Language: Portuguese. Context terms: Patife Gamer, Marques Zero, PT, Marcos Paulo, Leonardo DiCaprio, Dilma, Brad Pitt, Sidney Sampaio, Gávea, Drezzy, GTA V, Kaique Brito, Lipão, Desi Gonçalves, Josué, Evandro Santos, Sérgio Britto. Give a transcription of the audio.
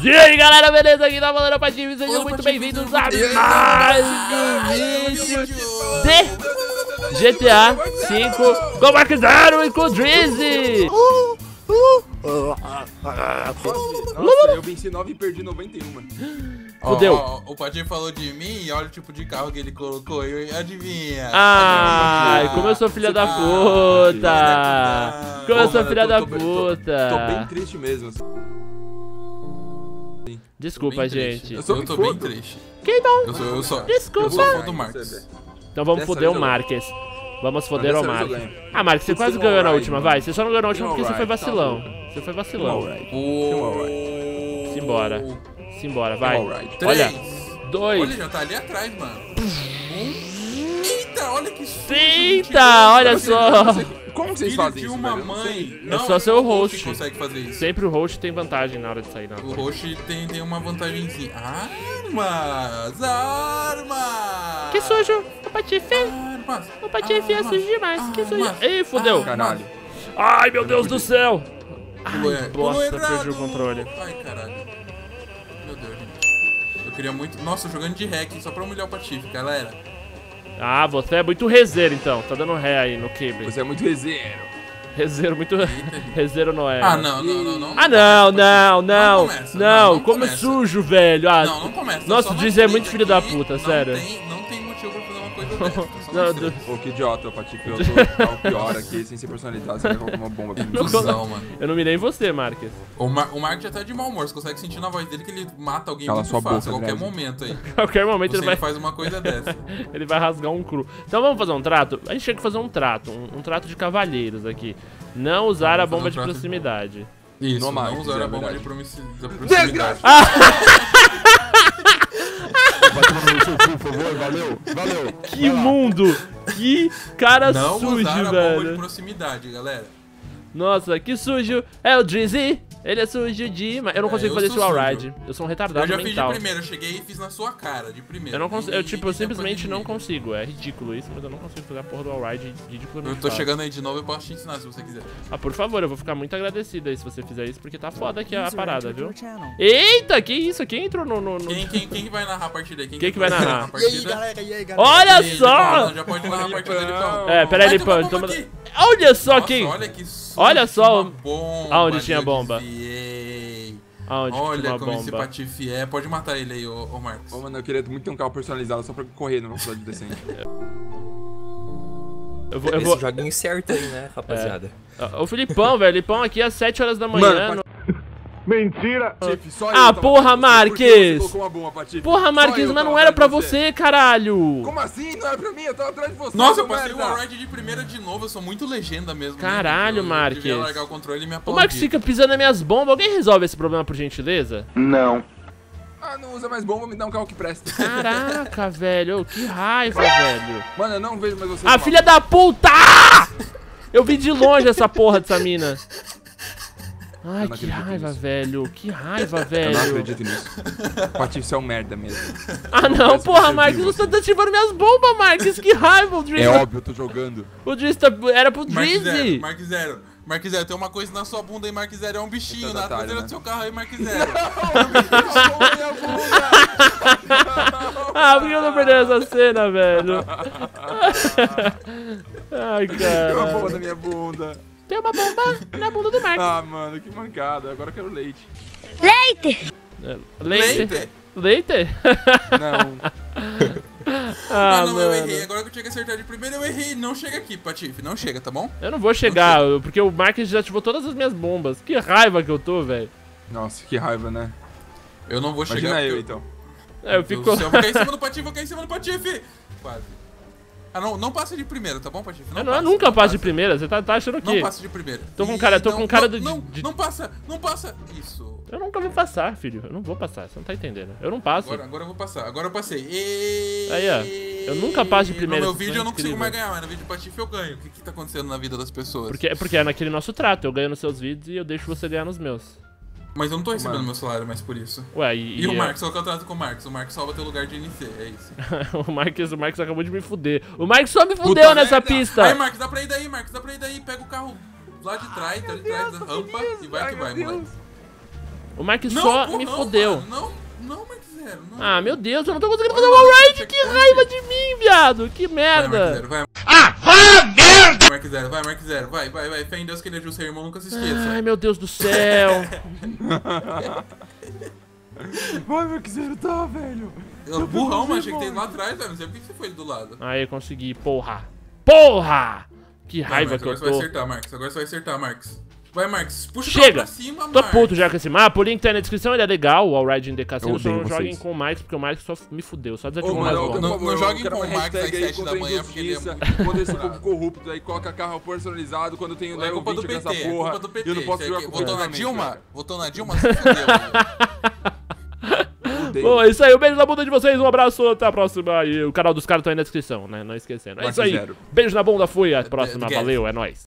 E aí galera, beleza? Aqui tá falando pra ti, sejam muito bem-vindos a mais um vídeo de GTA V com Marques Zero e com Drezzy. Nossa, eu venci 9 e perdi 91. Fudeu. O Patinho falou de mim e olha o tipo de carro que ele colocou. Eu adivinha. Ai, como eu sou filha da puta. Como eu sou filha da puta. Tô bem triste mesmo. Desculpa, gente. Eu tô bem triste. Quem não? Desculpa. Eu sou do Marques. Então vamos foder o Marques. Vamos foder o Marques. Ah, Marques, você quase ganhou na última, vai. Você só não ganhou na última porque você foi vacilão. Você foi vacilão. Simbora. Simbora, vai. Right. 3, olha, 2. Olha, já tá ali atrás, mano. 1. Eita, olha que susto. Eita, olha só. Como vocês fazem isso, uma mãe? Não, é só ser o host que consegue fazer isso. Sempre o host tem vantagem na hora de sair na hora. O host tem uma vantagemzinha. Armas! Armas! Que sujo! O patife! Armas! O patife é sujo demais! Armas. Que sujo! Ei, fodeu! Caralho! Ai, meu Deus do céu! Ai, bosta, perdi o controle. Ai, caralho. Eu queria muito... Nossa, jogando de ré só pra humilhar o Patife, galera. Ah, você é muito rezeiro, então. Tá dando ré aí no Kibble. Você é muito rezeiro. Rezeiro, muito... rezeiro não é. Ah, não. Ah, não. Como é sujo, velho. Ah, não começa. Nossa, o Drezzy é muito filho da puta, sério. Não tem motivo pra fazer uma coisa dessa. Pô, que idiota, Patife. Eu tô pior aqui, sem ser personalizado. Você vai colocar uma bomba pra mim. Eu não mirei em você, Marques. O Marques já tá de mau humor, você consegue sentir na voz dele que ele mata alguém muito fácil, a qualquer momento aí. Qualquer momento você faz uma coisa dessa. Ele vai rasgar um cru. Então vamos fazer um trato? A gente tinha que fazer um trato, um trato de cavalheiros aqui. Não usar a bomba de proximidade. Isso, não usar a bomba de proximidade. Por favor, valeu. Que mundo, que cara sujo, velho. Não usar a bomba de proximidade, galera. Nossa, que sujo. É o Drezzy. Ele é sujo demais. Eu não consigo fazer esse wallride. Eu sou um retardado mental. Eu já fiz de primeiro. Eu cheguei e fiz na sua cara de primeiro. Eu não consigo. Eu simplesmente não consigo. É ridículo isso, mas eu não consigo fazer a porra do wallride ridiculamente. Eu tô chegando aí de novo e posso te ensinar se você quiser. Ah, por favor. Eu vou ficar muito agradecido aí se você fizer isso, porque tá foda aqui a parada, viu? Eita, que isso? Quem entrou no... Quem vai narrar a partida aí? Quem que vai narrar a partida? E aí, galera? Olha só! Já pode narrar a partida do Lipão. É, peraí, Lipão. Olha só quem... Olha só aonde tinha bomba. Aonde olha como bomba. Esse patife é. Pode matar ele aí, ô Marques. Ô, mano, eu queria muito ter um carro personalizado só pra correr numa cidade decente. Esse joguinho certo aí, né, rapaziada? É. O Filipão, velho. Lipão aqui às 7 horas da manhã. Mano, mentira! Patife, só porra, Marques! Porra, Marques, mas não era pra você, caralho! Como assim? Não era pra mim? Eu tava atrás de você! Nossa, eu passei o wallride de primeira de novo, eu sou muito legenda mesmo. Caralho, Marques! Eu devia largar o controle e me aplaudir. O Marques fica pisando nas minhas bombas, alguém resolve esse problema por gentileza? Não. Ah, não usa mais bomba, me dá um carro que presta. Caraca, velho, que raiva, velho. Mano, eu não vejo mais você. Ah, filha da puta! Eu vi de longe essa porra dessa mina. Ai, que raiva, velho. Que raiva, velho. Eu não acredito nisso. Patife é um merda mesmo. Ah, não, porra, Marques. Você tá ativando minhas bombas, Marques. Que raiva, o Drezzy. É óbvio, eu tô jogando. O Drezzy era pro Drezzy. Marques Zero, tem uma coisa na sua bunda aí, Marques Zero. É um bichinho na traseira do seu carro aí, Marques Zero. Ah, por que eu tô perdendo essa cena, velho? Ai, cara. Tem uma bomba na minha bunda. Tem uma bomba na bunda do Marques. Ah, mano, que mancada. Agora eu quero leite. Leite! Leite? Não. Não, eu errei. Agora que eu tinha que acertar de primeiro, eu errei. Não chega aqui, Patife. Não chega, tá bom? Eu não vou chegar, porque o Marques já ativou todas as minhas bombas. Que raiva que eu tô, velho. Nossa, que raiva, né? Eu não vou chegar. Imagina eu, então. É, eu fico... Eu vou cair em cima do Patife, Quase. Ah, não passa de primeira, tá bom, Patife? Eu nunca passo de primeira, você tá achando que... Não passa de primeira. Não passa. Isso. Eu nunca vou passar, filho. Eu não vou passar, você não tá entendendo. Eu não passo. Agora eu vou passar. Agora eu passei. Aí, ó. Eu nunca passo de primeira. No meu vídeo eu não consigo mais ganhar, mas no vídeo do Patife eu ganho. O que tá acontecendo na vida das pessoas? Porque é naquele nosso trato. Eu ganho nos seus vídeos e eu deixo você ganhar nos meus. Mas eu não tô recebendo meu salário mais por isso. Ué, e o Marques, é o que eu trato com o Marques. O Marques salva teu lugar de NC, é isso. O Marques acabou de me fuder. O Marques só me fudeu puta nessa merda. Pista. Aí, Marques, dá pra ir daí, Marques, dá pra ir daí. Pega o carro lá de trás, tá de trás da rampa e vai que vai, moleque. O Marques só me fudeu. Não, Marques Zero, não. Ah, meu Deus, eu não tô conseguindo fazer o wallride. Que raiva de mim, viado. Que merda. Marques Zero, vai, Marques Zero, vai, vai, vai. Fé em Deus que ele é justo, seu irmão, nunca se esqueça. Ai, meu Deus do céu. Vai, Marques Zero, tá, velho. Eu burrão, mas achei que tem lá atrás, velho. Não sei por que você foi do lado. Aí, consegui, porra. Porra! Que raiva vai, que eu tô. Agora você vai acertar, Marques. Agora você vai acertar, Marques. Vai, Marques, puxa o carro pra cima, Marques. Tô puto já com esse mapa, o link tá na descrição, ele é legal, o Allride in the Cassino, só não joguem com o Marques, porque o Marques só me fudeu, só desativou mais logo. Não joguem com o Marques às 7 da manhã, porque ele é muito... Quando esse povo corrupto aí coloca carro personalizado, quando tem o level 20 com essa porra, eu não posso jogar com o PT. Votou na Dilma? Votou na Dilma? Você fudeu, mano. Bom, é isso aí, um beijo na bunda de vocês, um abraço, até a próxima. E o canal dos caras tá aí na descrição, né, não esquecendo. É isso aí, beijo na bunda, fui, até a próxima, valeu, é nóis.